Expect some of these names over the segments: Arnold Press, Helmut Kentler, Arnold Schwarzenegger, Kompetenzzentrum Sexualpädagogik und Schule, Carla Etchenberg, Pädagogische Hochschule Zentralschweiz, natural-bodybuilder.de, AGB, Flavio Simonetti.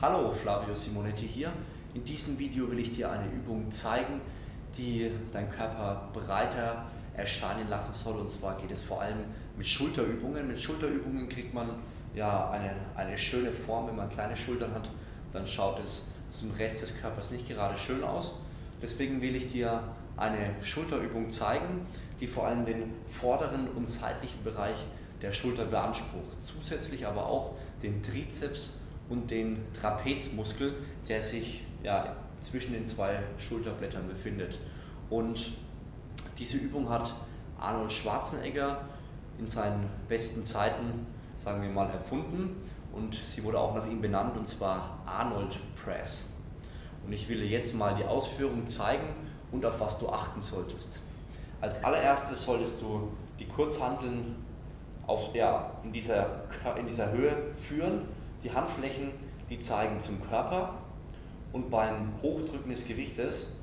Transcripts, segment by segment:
Hallo, Flavio Simonetti hier. In diesem Video will ich dir eine Übung zeigen, die deinen Körper breiter erscheinen lassen soll. Und zwar geht es vor allem mit Schulterübungen. Mit Schulterübungen kriegt man ja eine schöne Form. Wenn man kleine Schultern hat, dann schaut es zum Rest des Körpers nicht gerade schön aus. Deswegen will ich dir eine Schulterübung zeigen, die vor allem den vorderen und seitlichen Bereich der Schulter beansprucht. Zusätzlich aber auch den Trizeps und den Trapezmuskel, der sich ja zwischen den zwei Schulterblättern befindet. Und diese Übung hat Arnold Schwarzenegger in seinen besten Zeiten, sagen wir mal, erfunden, und sie wurde auch nach ihm benannt, und zwar Arnold Press. Und ich will dir jetzt mal die Ausführung zeigen und auf was du achten solltest. Als allererstes solltest du die Kurzhanteln in dieser Höhe führen. Die Handflächen, die zeigen zum Körper, und beim Hochdrücken des Gewichtes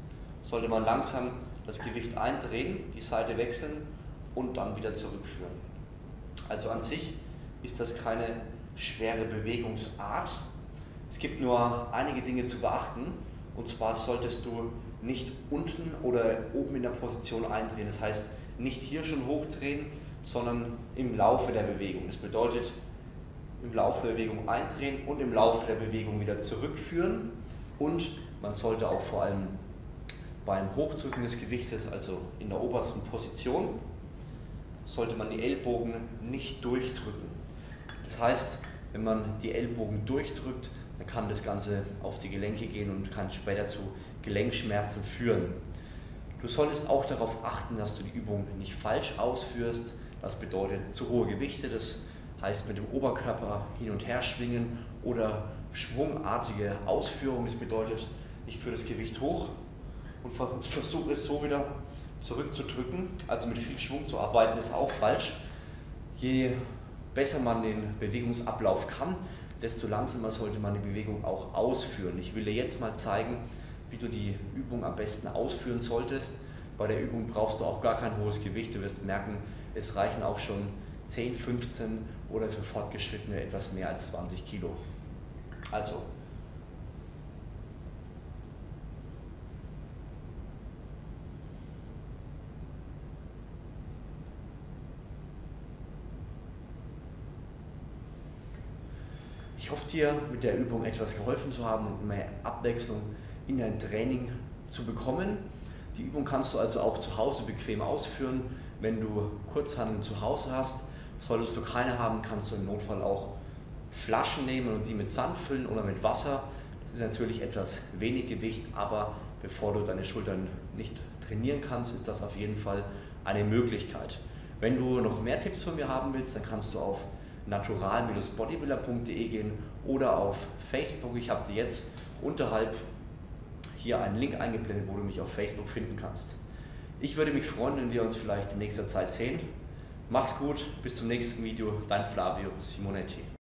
sollte man langsam das Gewicht eindrehen, die Seite wechseln und dann wieder zurückführen. Also an sich ist das keine schwere Bewegungsart. Es gibt nur einige Dinge zu beachten, und zwar solltest du nicht unten oder oben in der Position eindrehen. Das heißt, nicht hier schon hochdrehen, sondern im Laufe der Bewegung. Das bedeutet, im Laufe der Bewegung eindrehen und im Laufe der Bewegung wieder zurückführen. Und man sollte auch vor allem beim Hochdrücken des Gewichtes, also in der obersten Position, sollte man die Ellbogen nicht durchdrücken. Das heißt, wenn man die Ellbogen durchdrückt, dann kann das Ganze auf die Gelenke gehen und kann später zu Gelenkschmerzen führen. Du solltest auch darauf achten, dass du die Übung nicht falsch ausführst. Das bedeutet zu hohe Gewichte, das heißt mit dem Oberkörper hin und her schwingen, oder schwungartige Ausführung. Das bedeutet, ich führe das Gewicht hoch und versuche es so wieder zurückzudrücken. Also mit viel Schwung zu arbeiten ist auch falsch. Je besser man den Bewegungsablauf kann, desto langsamer sollte man die Bewegung auch ausführen. Ich will dir jetzt mal zeigen, wie du die Übung am besten ausführen solltest. Bei der Übung brauchst du auch gar kein hohes Gewicht. Du wirst merken, es reichen auch schon 10, 15 oder für Fortgeschrittene etwas mehr als 20 Kilo. Also, ich hoffe, dir mit der Übung etwas geholfen zu haben und mehr Abwechslung in dein Training zu bekommen. Die Übung kannst du also auch zu Hause bequem ausführen. Wenn du Kurzhanteln zu Hause hast, solltest du keine haben, kannst du im Notfall auch Flaschen nehmen und die mit Sand füllen oder mit Wasser. Das ist natürlich etwas wenig Gewicht, aber bevor du deine Schultern nicht trainieren kannst, ist das auf jeden Fall eine Möglichkeit. Wenn du noch mehr Tipps von mir haben willst, dann kannst du auf natural-bodybuilder.de gehen oder auf Facebook. Ich habe dir jetzt unterhalb hier einen Link eingeblendet, wo du mich auf Facebook finden kannst. Ich würde mich freuen, wenn wir uns vielleicht in nächster Zeit sehen. Mach's gut, bis zum nächsten Video, dein Flavio Simonetti.